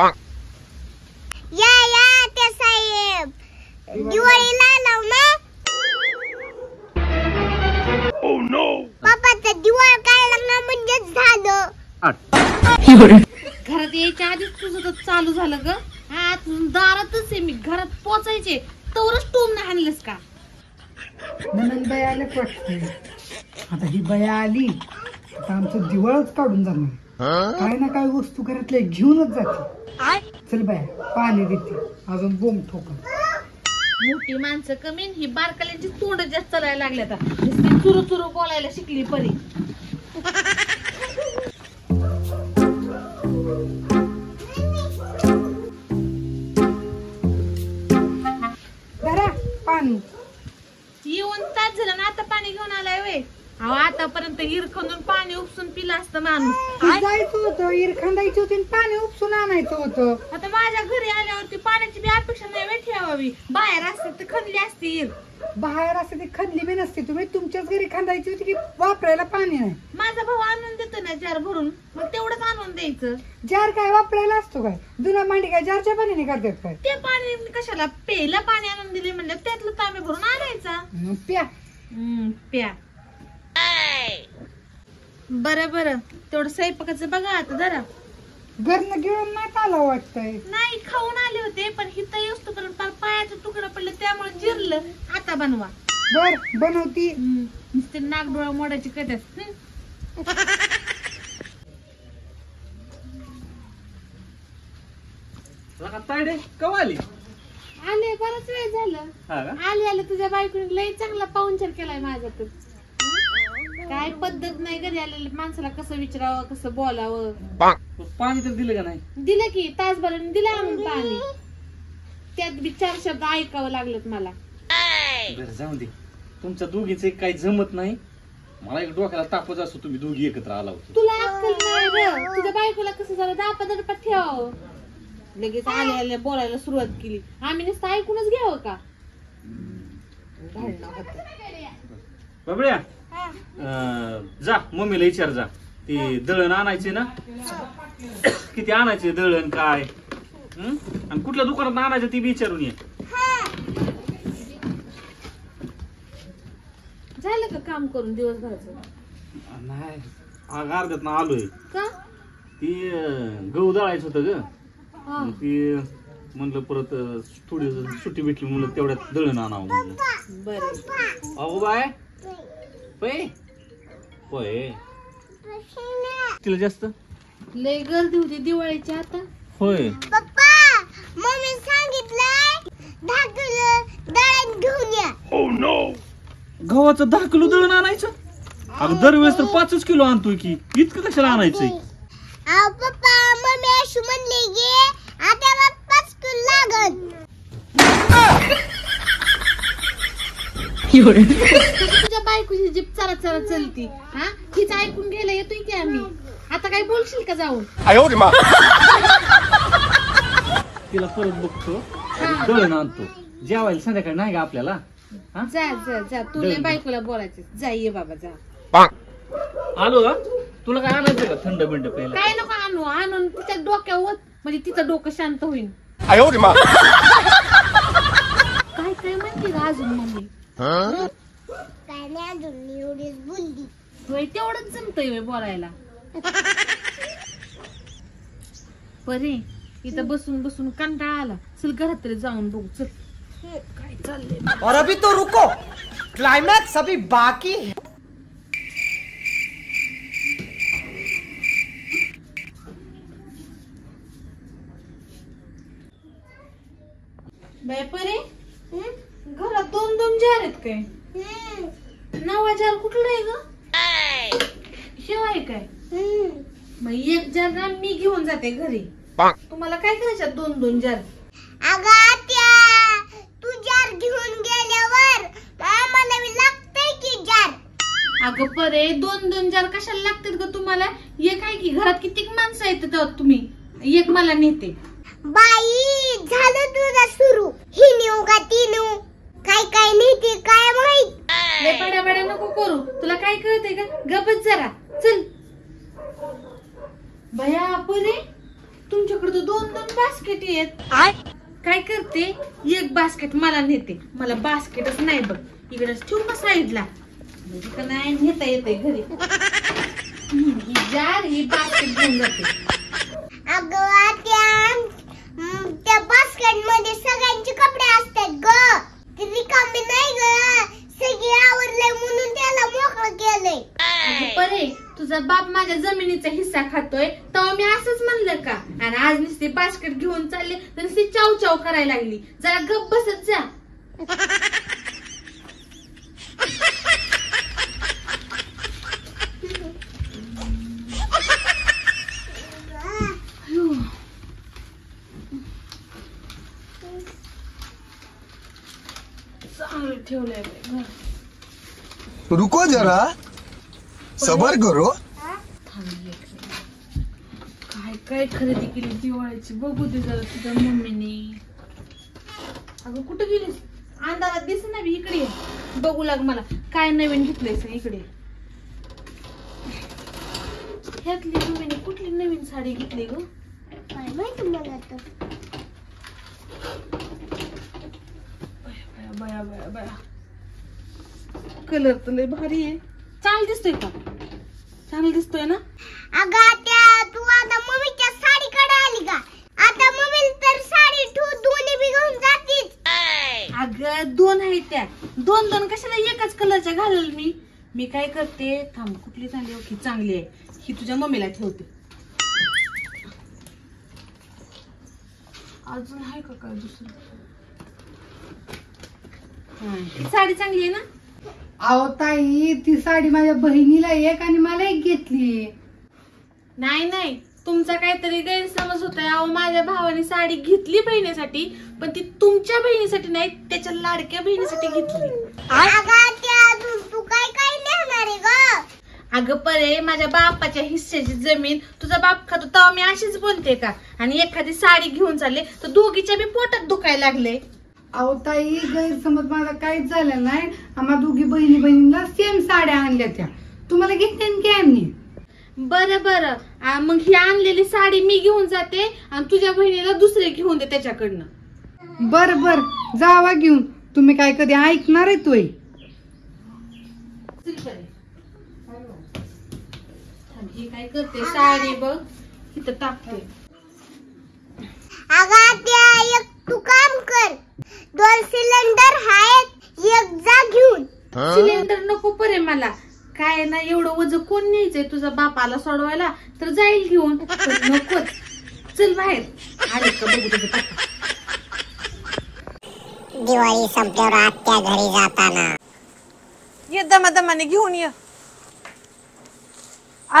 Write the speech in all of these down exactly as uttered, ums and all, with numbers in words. Pang. Ya, ya, Ate Saib. Diwalila lang na. Oh no. Papa, sa diwal kaya lang naman dyan sado. At. घरात यायच्या आधीच तुझं तर चालू झालं ग. हा दारातच आहे मी, घरात पोचायचे तवरच टोम नाही आणलंस का म्हणून बयाला पटते. आता ही बया आली आता आमचं दिवाळच काढून जाणार. काय ना काय वस्तू घरातले घेऊनच जाते. चल बया पाणी देते अजून बोंब ठोक. मोठी माणसं कमी ही बारकाल्यांची तोंड जास्त चालायला लागली. आता चुरू चुरू बोलायला शिकली परी. येऊन तास झालं ना आता पाणी घेऊन आलाय वे. अहो आतापर्यंत इरखंदून पाणी उपसून पिलं असतं माणूस. जायचं होतं इरखंदायची होती पाणी उपसून आणायचं होतं. आता माझ्या घरी आल्यावरती पाण्याची बी अपेक्षा नाही ठेवावी. बाहेर असते तर खणली असती इर. बाहेर असते ती खणली बी नसते. तुम्ही तुमच्याच घरी खंदायची होती की वापरायला पाणी नाही. माझा भाऊ आणून देतो ना जार भरून, मग तेवढंच आणून द्यायचं. जार काय वापरायला असतो काय? दुना मांडी काय जारच्या पाण्याने करतात काय? ते पाणी कशाला प्यायला पाणी आणून दिले म्हणलं त्यातलं तांबे भरून आणायचा. प्या प्या बर बर तेवढं स्वयंपाकाचं बघा. आता जरा घरनं घेऊन नाही आला वाटतंय. नाही खाऊन आले होते पण हिता येऊस तोपर्यंत पार पायाचा तुकडा पडला त्यामुळे जिरलं. आता बनवा बर बनवती. नुसते नाक डोळा मोडायची कटत. लगा तायडे कवा आली? आले बराच वेळ झालं. आले आले तुझ्या बायकोने लई चांगला पाहुणचार केलाय माझा. तर काय पद्धत नाही घरी आलेल्या माणसाला कसं विचारावं कसं बोलावं. पाणी तर दिलं का नाही? दिलं की तासभर दिलं आणून पाणी. त्यात विचार शब्द ऐकावं लागलं मला. जाऊ दे तुमच्या दोघीच काही जमत नाही. मला एक डोक्याला तापच असतो तुम्ही दोघी एकत्र आला होता. तुला अक्कल नाही. तुझ्या बायकोला कसं झालं दापा दडपा ठेवावं. लगेच आले आले बोलायला सुरुवात केली. आम्ही नुसतं ऐकूनच घ्यावं का? बाबड्या जा मम्मीला विचार. जा ते दळण आणायचे ना किती आणायचे दळण काय आणि कुठल्या दुकानात आणायचं ती विचारून ये. झालं का काम करून दिवसभराचं? नाही अग अर्ध्यात ना आलोय. का ती गहू दळायचं होतं ग. ती म्हणलं परत थोडी सुट्टी भेटली म्हणलं तेवढ्यात दळण आणावं म्हणलं. बरं अहो बाय तिला जास्त लय गर्दी होती दिवाळीच्या. आता होय पप्पा मम्मी सांगितलंय ढाकलं दळण घेऊन या. हो नो गव्हाचं ढाकलं दळण आणायचं? अगं दरवेळेस तर पाचच किलो आणतोय की इतकं कशाला आणायचंय? अहो पप्पा मम्मी अशी म्हणली की आता पाच किलो लागल. बायकोची जीप चरा चरा चलती. हा हिच ऐकून घ्यायला येतोय की आम्ही. आता काय बोलशील का जाऊन? तिला परत बघतो दळण आणतो जेवायला संध्याकाळी नाही का आपल्याला? जा जा जा तुला बायकोला बोलायचं. जा ये बाबा जा. आलो तुला काय आणायचं का थंड बिंड प्यायला? काय नको आणू आणून तिच्या डोक्यावर म्हणजे तिचं डोकं शांत होईल. काय काय म्हणते का अजून मम्मी? तेवढंच जमतय बोलायला. परे इथं बसून बसून कंटाळा आला. चल घरात तरी जाऊन बघू. चल काय चाललंय. और अभी तो रुको क्लाइमॅक्स अभी बाकी है. परे घरात दोन दोन जार आहेत काय? नवा जार कुठला आहे ग? शिवाय काय मग एक जार ना मी घेऊन जाते घरी. तुम्हाला काय करायचं दोन दोन जार? अगं आत्या तू जार घेऊन गेल्यावर आम्हाला लागतंय की जार. अगं परे दोन दोन जार कशाला लागतात ग तुम्हाला? एक आहे की घरात किती माणसं आहेत तुम्ही. एक मला नेते. बाई झालं तुझा सुरू. ही नेऊ का ती नेऊ काय काय नेते काय माहित. बड्या बड्या नको करू. तुला काय कळतंय का? गबस जरा चल. भया पुरे तुमच्याकडे दोन दोन बास्केट आहेत. काय करते, एक बास्केट मला नेते, मला बास्केटच नाही बघ, इकडे ठेव का साईडला, म्हणजे नाही नेता येते घरी. ही जार ही बास्केट घेऊन जाते. अगं आत्या, त्या बास्केट मध्ये सगळ्यांचे कपडे असतात ग, ती रिकामी नाही ग, सगळे आवरले म्हणून त्याला मोकळं केलंय. परे, तुझा बाप माझ्या जमिनीचा हिस्सा खातोय तेव्हा मी असंच म्हणलं का? आणि आज नुसते बास्केट घेऊन चालले तर नुसती चाव चाव करायला लागली. जरा गप्प बसत जा. चांगलं ठेवलंय. रुको जरा, सबर करो. काय काय खरेदी केली दिवाळीची बघू दे जरा तुझ्या मम्मीने. अगं कुठे गेलीस, अंधारात दिस ना, इकडे बघू लाग मला काय नवीन घेतलंयस. इकडे ह्यातली मम्मीने कुठली नवीन साडी घेतली ग, काय माहिती मला. आता बया बया बया बया कलर तर लय भारी आहे. चांगलं दिसतोय का? चांगलं दिसतोय ना. अगं आत्या, तू आता मम्मीच्या साडीकडे आली का? आता मम्मीला तर साडी ठेव, दोन्ही बी घेऊन जातीस. अगं दोन आहेत त्या, दोन दोन कशाला, एकच कलरच्या घालल मी. मी काय करते, थांब कुठली चांगली, ओके चांगली आहे ही, तुझ्या मम्मीला ठेवते. अजून आहे का काय दुसरं? हा साडी चांगली आहे ना. अहो ताई, ती साडी माझ्या बहिणीला एक आणि मला एक घेतली. नाही नाही, तुमचा काहीतरी गैरसमज होतोय. अहो माझ्या भावाने साडी घेतली बहिणीसाठी, पण ती तुमच्या बहिणीसाठी नाही, त्याच्या लाडक्या बहिणीसाठी घेतली. तू काय काय लिहणार आहे ग? अगं परे, माझ्या बापाच्या हिस्सेची जमीन तुझा बाप खातो तेव्हा मी अशीच बोलते का? आणि एखादी साडी घेऊन चालले तर दोघीच्या बी पोटात दुखायला लागले. अहो ताई, गैरसमज माझा काहीच झाला नाही. आम्हा दोघी बहिणी बहिणीला सेम साड्या आणल्या त्या, तुम्हाला घेतल्या. बर बर, मग ही आणलेली साडी मी घेऊन जाते आणि तुझ्या बहिणीला दुसरे घेऊन दे त्याच्याकडनं. बर बर, जावा घेऊन. तुम्ही काय कधी ऐकणार आहे? तू ही काय करते, साडी बघ तिथं टाकते. तू काम कर, दोन सिलेंडर आहेत, एक जा घेऊन. सिलेंडर नको परे मला, काय ना एवढं वज कोण न्यायचंय? तुझा बापाला सोडवायला तर जाईल घेऊन, नकोच. चल बाहेर. दिवाळी संपल्यावर आत्या घरी जाताना ये दमादमाने घेऊन ये.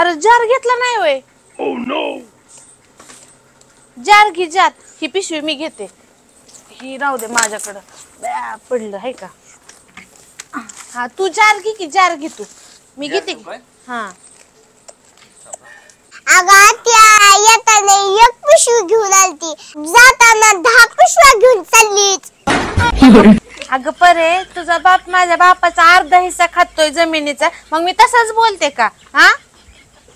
अरे जार घेतला नाही होय? ओ नो, जार घे जात, ही पिशवी मी घेते, ही राहू दे माझ्याकडं, पडलं आहे का? हा तू जार घे की, जार घे तू, मी घेते. हा अगं त्या येताना एक पिशवी घेऊन आलती, जाताना दहा पिशव्या घेऊन चाललीच. अगं परे, तुझा बाप माझ्या बापाचा अर्धा हिस्सा खातोय जमिनीचा, मग मी तसंच बोलते का? हा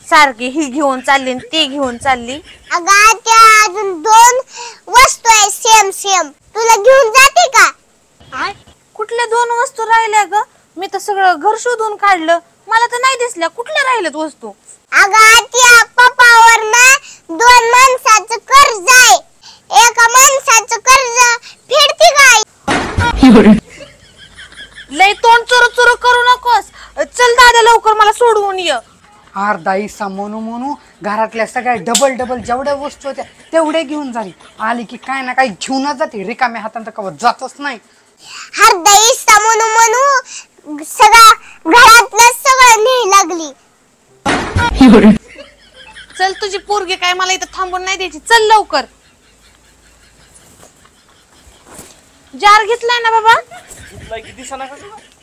सारखी ही घेऊन चालली ती घेऊन चालली. अगं आत्या, अजून दोन वस्तू आहे सेम सेम, तुला घेऊन जाते का? कुठल्या दोन वस्तू राहिल्या ग? मी तर सगळं घर शोधून काढलं, मला तर नाही दिसल्या. कुठल्या राहिल्यात वस्तू? अगं आत्या, पप्पावर ना दोन माणसाचं कर्ज आहे, एका माणसाचं कर्ज फेडते काय? लय तोंड चोर चोर करू नकोस, चल दादा लवकर मला सोडवून ये. अर्धा हिस्सा म्हणू म्हणू घरातल्या सगळ्या डबल डबल जेवढ्या वस्तू होत्या तेवढ्या घेऊन झाली. आली की काय ना काही घेऊनच जाते, रिकाम्या हातांत कवर जातच नाही. अर्धा हिस्सा म्हणू म्हणू सगळा घरातलं सगळं नेही लागली. चल, तुझी पोरगी काय मला इथं थांबून नाही द्यायची, चल लवकर. जार घेतलाय ना बाबा? घेतलाय की दिसना का?